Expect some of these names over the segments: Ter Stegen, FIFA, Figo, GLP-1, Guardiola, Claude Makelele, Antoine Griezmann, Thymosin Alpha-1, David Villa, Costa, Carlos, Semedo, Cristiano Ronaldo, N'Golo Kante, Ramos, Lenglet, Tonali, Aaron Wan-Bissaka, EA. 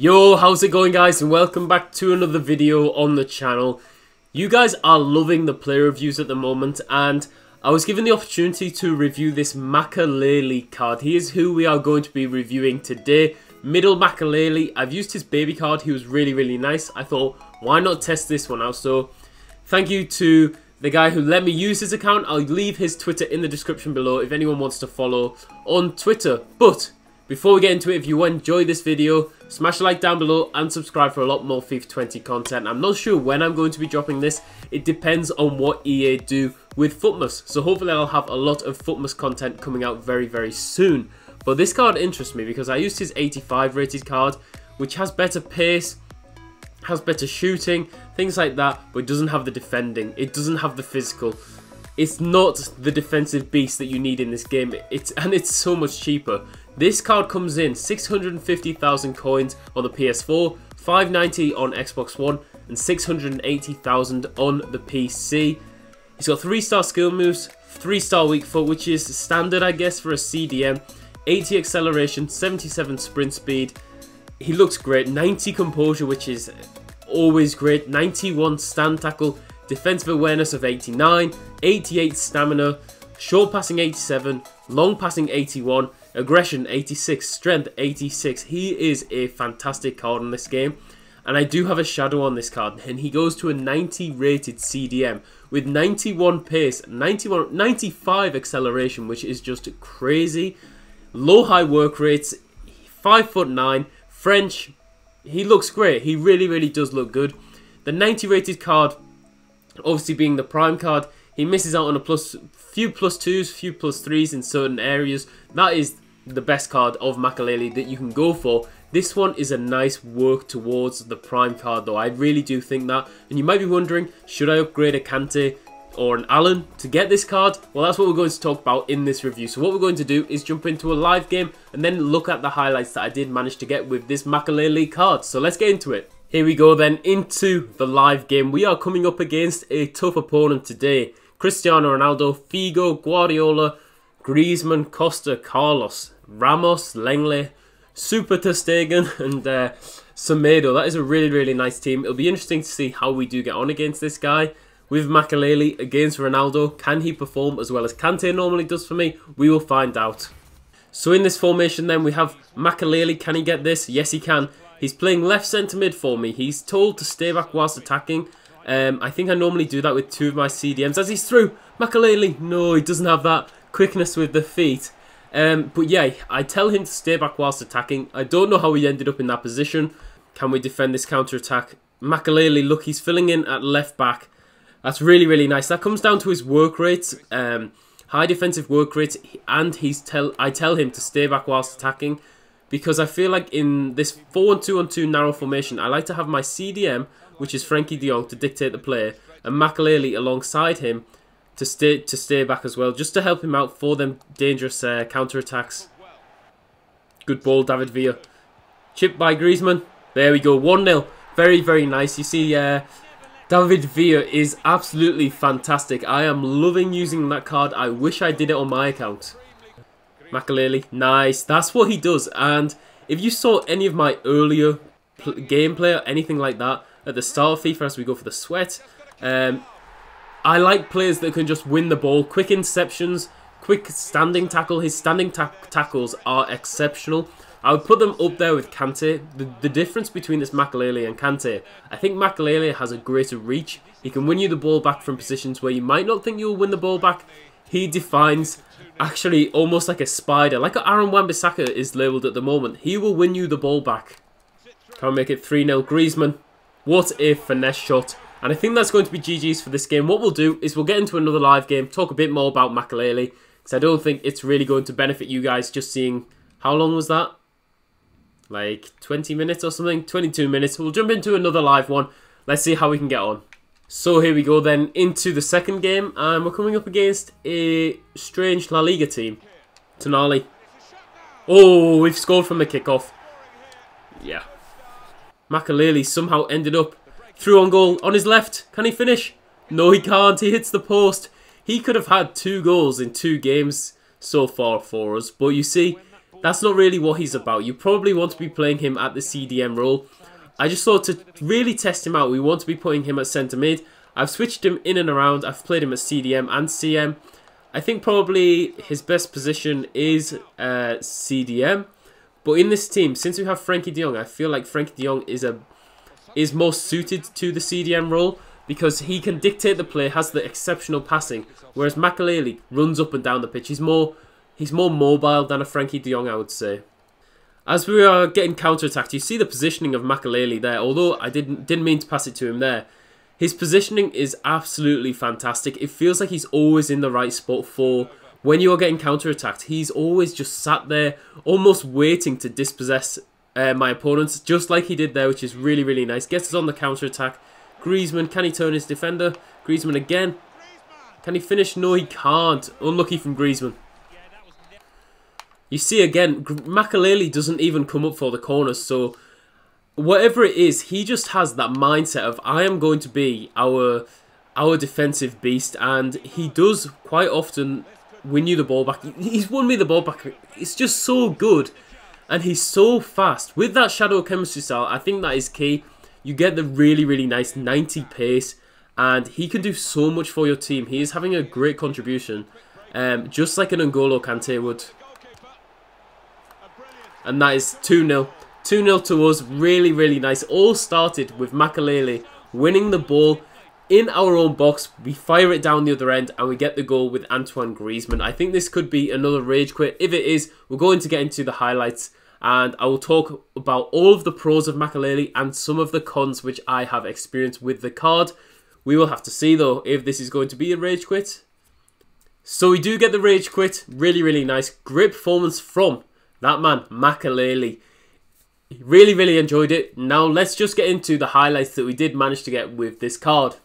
Yo, how's it going guys, and welcome back to another video on the channel. You guys are loving the player reviews at the moment, and I was given the opportunity to review this Makelele card. He is who we are going to be reviewing today. Middle Makelele. I've used his baby card. He was really nice. I thought, why not test this one out? So thank you to the guy who let me use his account. I'll leave his Twitter in the description below if anyone wants to follow on Twitter. But before we get into it, if you enjoy this video, smash a like down below and subscribe for a lot more FIFA 20 content. I'm not sure when I'm going to be dropping this. It depends on what EA do with Footmas. So hopefully I'll have a lot of Footmas content coming out very soon. But this card interests me because I used his 85 rated card, which has better pace, has better shooting, things like that, but it doesn't have the defending. It doesn't have the physical. It's not the defensive beast that you need in this game. It's so much cheaper. This card comes in 650,000 coins on the PS4, 590 on Xbox One, and 680,000 on the PC. He's got 3-star skill moves, 3-star weak foot, which is standard, I guess, for a CDM, 80 acceleration, 77 sprint speed. He looks great, 90 composure, which is always great, 91 stand tackle, defensive awareness of 89, 88 stamina, short passing 87, long passing 81, aggression 86, strength 86. He is a fantastic card in this game, and I do have a shadow on this card, and he goes to a 90 rated CDM with 91 pace, 95 acceleration, which is just crazy. Low high work rates, 5'9", French. He looks great. He really does look good. The 90 rated card, obviously being the prime card, he misses out on a few plus twos, few plus threes in certain areas. That is the best card of Makelele that you can go for. This one is a nice work towards the prime card though. I really do think that. And you might be wondering, should I upgrade a Kante or an Allen to get this card? Well, that's what we're going to talk about in this review. So what we're going to do is jump into a live game and then look at the highlights that I did manage to get with this Makelele card. So let's get into it. Here we go then, into the live game. We are coming up against a tough opponent today. Cristiano Ronaldo, Figo, Guardiola, Griezmann, Costa, Carlos, Ramos, Lenglet, Super Ter Stegen, and Semedo. That is a really nice team. It'll be interesting to see how we do get on against this guy. With Makelele against Ronaldo, can he perform as well as Kante normally does for me? We will find out. So in this formation then, we have Makelele. Can he get this? Yes, he can. He's playing left centre mid for me. He's told to stay back whilst attacking. I think I normally do that with two of my CDMs. As he's through, Makelele, no, he doesn't have that quickness with the feet. But yeah, I tell him to stay back whilst attacking. I don't know how he ended up in that position. Can we defend this counter-attack? Makelele, look, he's filling in at left back. That's really nice. That comes down to his work rates, high defensive work rates, and I tell him to stay back whilst attacking. Because I feel like in this 4-1-2-1-2 narrow formation, I like to have my CDM, which is Frenkie de Jong, to dictate the play, and Makelele alongside him to stay back as well, just to help him out for them dangerous counter-attacks. Good ball, David Villa. Chip by Griezmann. There we go, 1-0. Very nice. You see, David Villa is absolutely fantastic. I am loving using that card. I wish I did it on my account. Makelele, nice, that's what he does. And if you saw any of my earlier gameplay or anything like that at the start of FIFA, as we go for the sweat, I like players that can just win the ball, quick interceptions, quick standing tackle. His standing tackles are exceptional. I would put them up there with Kante. The difference between this Makelele and Kante, I think Makelele has a greater reach. He can win you the ball back from positions where you might not think you'll win the ball back. He defines actually almost like a spider, like Aaron Wan-Bissaka is labelled at the moment. He will win you the ball back. Can't make it 3-0. Griezmann, what a finesse shot. And I think that's going to be GG's for this game. What we'll do is we'll get into another live game, talk a bit more about Makelele, because I don't think it's really going to benefit you guys just seeing, how long was that? Like 20 minutes or something? 22 minutes. We'll jump into another live one. Let's see how we can get on. So here we go then, into the second game, and we're coming up against a strange La Liga team. Tonali. Oh, we've scored from the kickoff. Yeah. Makelele somehow ended up through on goal on his left. Can he finish? No, he can't. He hits the post. He could have had 2 goals in 2 games so far for us, but you see, That's not really what he's about. You probably want to be playing him at the CDM role. I just thought to really test him out, we want to be putting him at centre mid. I've switched him in and around. I've played him at CDM and CM. I think probably his best position is CDM. But in this team, since we have Frenkie de Jong, I feel like Frenkie de Jong is more suited to the CDM role because he can dictate the play, has the exceptional passing, whereas Makelele runs up and down the pitch. He's more mobile than a Frenkie de Jong, I would say. As we are getting counter-attacked, you see the positioning of Makelele there, although I didn't mean to pass it to him there. His positioning is absolutely fantastic. It feels like he's always in the right spot for when you are getting counter-attacked. He's always just sat there, almost waiting to dispossess my opponents, just like he did there, which is really, really nice. Gets us on the counter-attack. Griezmann, can he turn his defender? Griezmann again. Can he finish? No, he can't. Unlucky from Griezmann. You see again, Makelele doesn't even come up for the corners, so whatever it is, he just has that mindset of, I am going to be our defensive beast, and he does quite often win you the ball back. He's won me the ball back. It's just so good, and he's so fast. With that shadow chemistry style, I think that is key. You get the really, really nice 90 pace, and he can do so much for your team. He is having a great contribution, just like an N'Golo Kante would. And that is 2-0. 2-0 to us. Really, really nice. All started with Makelele winning the ball in our own box. We fire it down the other end and we get the goal with Antoine Griezmann. I think this could be another rage quit. If it is, we're going to get into the highlights and I will talk about all of the pros of Makelele and some of the cons which I have experienced with the card. We will have to see though if this is going to be a rage quit. So we do get the rage quit. Really, really nice. Great performance from that man, Makelele. Really, really enjoyed it. Now let's just get into the highlights that we did manage to get with this card.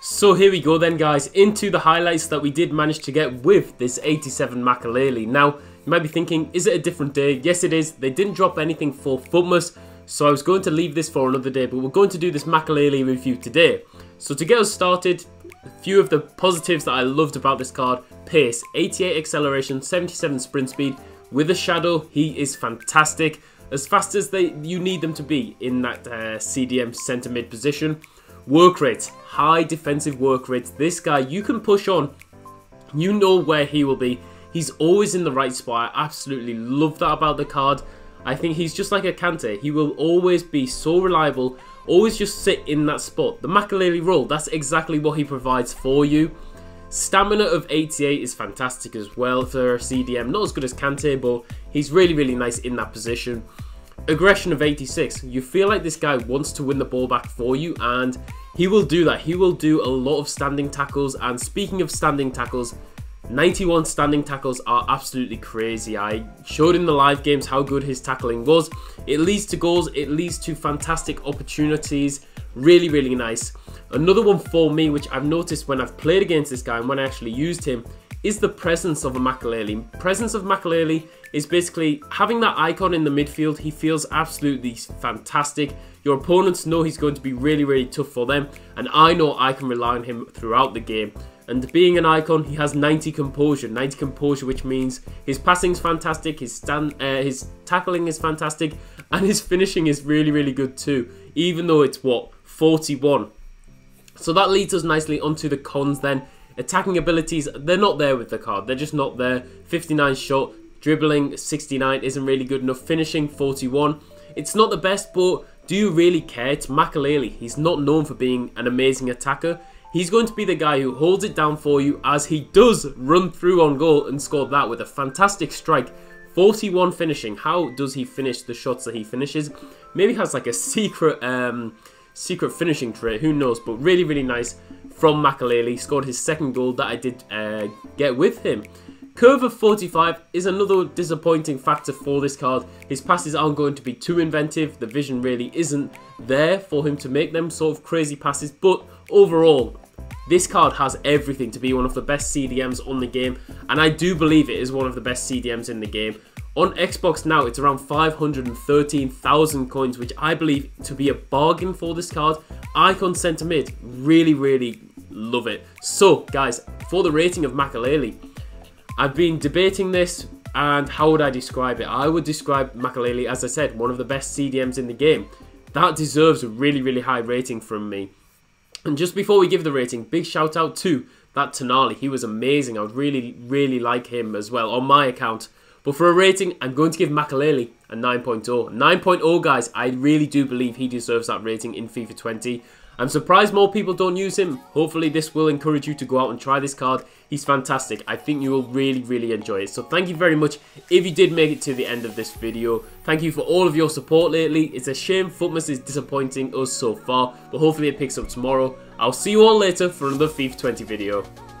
So here we go then, guys, into the highlights that we did manage to get with this 87 Makelele. Now, you might be thinking, is it a different day? Yes, it is. They didn't drop anything for Footmas, so I was going to leave this for another day, but we're going to do this Makelele review today. So to get us started, a few of the positives that I loved about this card. Pace, 88 acceleration, 77 sprint speed. With a shadow, he is fantastic. As fast as you need them to be in that CDM centre mid position. Work rates, high defensive work rates. This guy, you can push on. You know where he will be. He's always in the right spot. I absolutely love that about the card. I think he's just like a Kante. He will always be so reliable. Always just sit in that spot. The Makelele role, that's exactly what he provides for you. Stamina of 88 is fantastic as well for CDM. Not as good as Kante, but he's really, really nice in that position. Aggression of 86. You feel like this guy wants to win the ball back for you, and he will do that. He will do a lot of standing tackles, and speaking of standing tackles, 91 standing tackles are absolutely crazy. I showed in the live games how good his tackling was. It leads to goals. It leads to fantastic opportunities. Really, really nice. Another one for me, which I've noticed when I've played against this guy and when I actually used him, is the presence of a Makelele. Presence of Makelele is basically having that icon in the midfield. He feels absolutely fantastic. Your opponents know he's going to be really, really tough for them, and I know I can rely on him throughout the game. And being an icon, he has 90 composure. 90 composure, which means his passing's fantastic, his tackling is fantastic, and his finishing is really, really good too, even though it's, what, 41. So that leads us nicely onto the cons then. Attacking abilities, they're not there with the card. They're just not there. 59 shot, dribbling, 69 isn't really good enough. Finishing, 41. It's not the best, but do you really care? It's Makelele. He's not known for being an amazing attacker. He's going to be the guy who holds it down for you, as he does run through on goal and scored that with a fantastic strike. 41 finishing. How does he finish the shots that he finishes? Maybe has like a secret finishing trait. Who knows? But really, really nice from Makelele. Scored his second goal that I did get with him. Curve of 45 is another disappointing factor for this card. His passes aren't going to be too inventive. The vision really isn't there for him to make them sort of crazy passes. But overall, this card has everything to be one of the best CDMs on the game, and I do believe it is one of the best CDMs in the game. On Xbox now, it's around 513,000 coins, which I believe to be a bargain for this card. Icon centre mid, really, really love it. So, guys, for the rating of Makelele, I've been debating this And how would I describe it? I would describe Makelele, as I said, one of the best CDMs in the game. That deserves a really, really high rating from me. And just before we give the rating, big shout out to that Tonali. He was amazing. I would really, really like him as well on my account. But for a rating, I'm going to give Makelele a 9.0. 9.0, guys. I really do believe he deserves that rating in FIFA 20. I'm surprised more people don't use him. Hopefully this will encourage you to go out and try this card. He's fantastic. I think you will really, really enjoy it. So thank you very much if you did make it to the end of this video. Thank you for all of your support lately. It's a shame Footmas is disappointing us so far, but hopefully it picks up tomorrow. I'll see you all later for another FIFA 20 video.